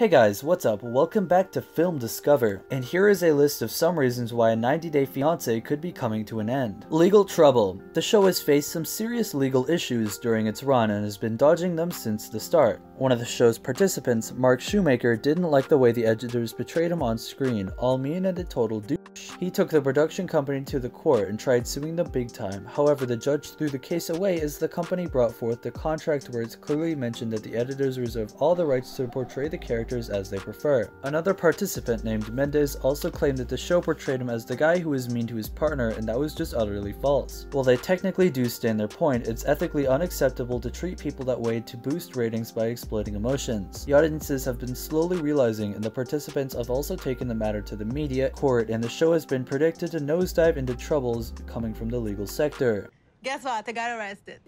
Hey guys, what's up? Welcome back to Film Discover, and here is a list of some reasons why a 90 Day Fiancé could be coming to an end. Legal trouble. The show has faced some serious legal issues during its run and has been dodging them since the start. One of the show's participants, Mark Shoemaker, didn't like the way the editors betrayed him on screen, all mean and a total douche. He took the production company to the court and tried suing them big time. However, the judge threw the case away as the company brought forth the contract where it's clearly mentioned that the editors reserve all the rights to portray the characters as they prefer. Another participant named Mendez also claimed that the show portrayed him as the guy who was mean to his partner, and that was just utterly false. While they technically do stand their point, it's ethically unacceptable to treat people that way to boost ratings by exploiting emotions. The audiences have been slowly realizing, and the participants have also taken the matter to the media, court, and the show has been predicted to nosedive into troubles coming from the legal sector. Guess what? I got arrested.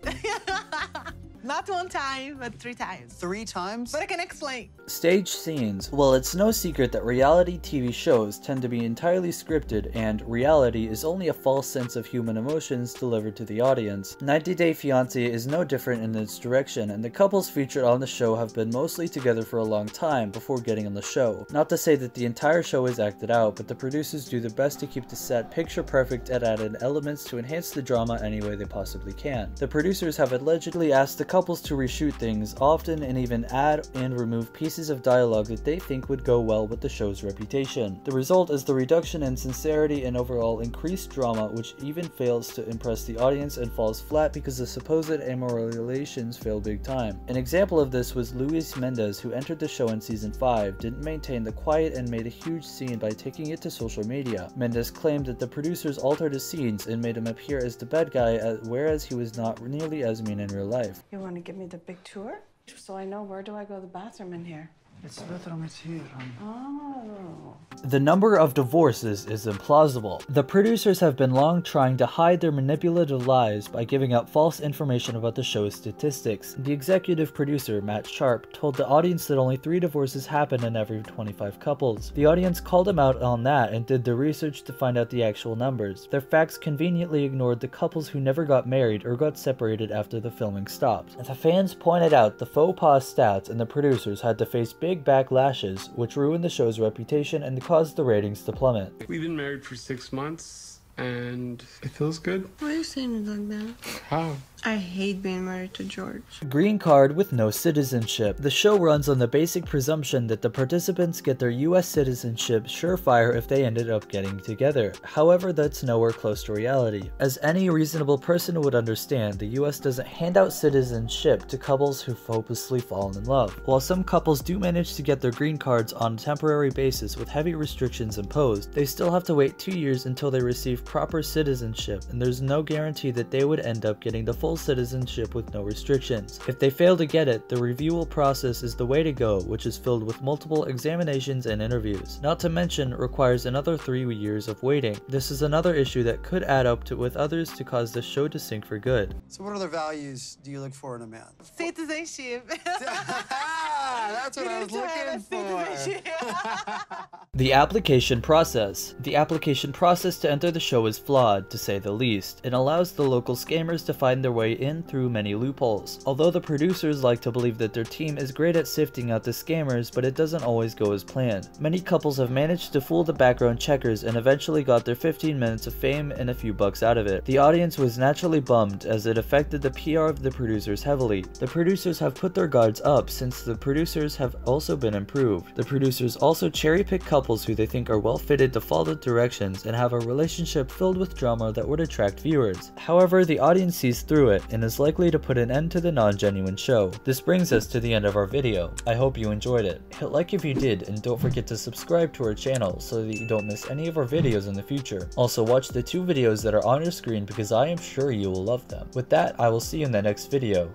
Not one time, but 3 times. 3 times? But I can explain. Stage scenes. Well, it's no secret that reality TV shows tend to be entirely scripted, and reality is only a false sense of human emotions delivered to the audience. 90 Day Fiancé is no different in its direction, and the couples featured on the show have been mostly together for a long time before getting on the show. Not to say that the entire show is acted out, but the producers do their best to keep the set picture perfect and add in elements to enhance the drama any way they possibly can. The producers have allegedly asked the couples to reshoot things often and even add and remove pieces of dialogue that they think would go well with the show's reputation. The result is the reduction in sincerity and overall increased drama, which even fails to impress the audience and falls flat because the supposed amoral relations fail big time. An example of this was Luis Mendez, who entered the show in season 5, didn't maintain the quiet and made a huge scene by taking it to social media. Mendez claimed that the producers altered his scenes and made him appear as the bad guy, whereas he was not nearly as mean in real life. You want to give me the big tour? So I know where do I go to the bathroom in here? It's the bathroom, it's here. Oh. The number of divorces is implausible. The producers have been long trying to hide their manipulative lies by giving out false information about the show's statistics. The executive producer, Matt Sharp, told the audience that only 3 divorces happen in every 25 couples. The audience called him out on that and did the research to find out the actual numbers. Their facts conveniently ignored the couples who never got married or got separated after the filming stopped. The fans pointed out the faux pas stats, and the producers had to face big backlashes, which ruined the show's reputation and caused the ratings to plummet. We've been married for 6 months, and it feels good. Why are you saying it like that? How? I hate being married to George. Green card with no citizenship. The show runs on the basic presumption that the participants get their US citizenship surefire if they ended up getting together. However, that's nowhere close to reality. As any reasonable person would understand, the US doesn't hand out citizenship to couples who've hopelessly fallen in love. While some couples do manage to get their green cards on a temporary basis with heavy restrictions imposed, they still have to wait 2 years until they receive proper citizenship, and there's no guarantee that they would end up getting the full citizenship with no restrictions. If they fail to get it, the reviewal process is the way to go, which is filled with multiple examinations and interviews. Not to mention, requires another 3 years of waiting. This is another issue that could add up to with others to cause the show to sink for good. So what other values do you look for in a man? Citizenship. That's what I was looking for. The application process. The application process to enter the show is flawed, to say the least. It allows the local scammers to find their way in through many loopholes. Although the producers like to believe that their team is great at sifting out the scammers, but it doesn't always go as planned. Many couples have managed to fool the background checkers and eventually got their 15 minutes of fame and a few bucks out of it. The audience was naturally bummed, as it affected the PR of the producers heavily. The producers have put their guards up since the producers have also been improved. The producers also cherry-pick couples who they think are well-fitted to follow the directions and have a relationship filled with drama that would attract viewers. However, the audience sees through it and is likely to put an end to the non-genuine show. This brings us to the end of our video. I hope you enjoyed it. Hit like if you did, and don't forget to subscribe to our channel so that you don't miss any of our videos in the future. Also, watch the 2 videos that are on your screen because I am sure you will love them. With that, I will see you in the next video.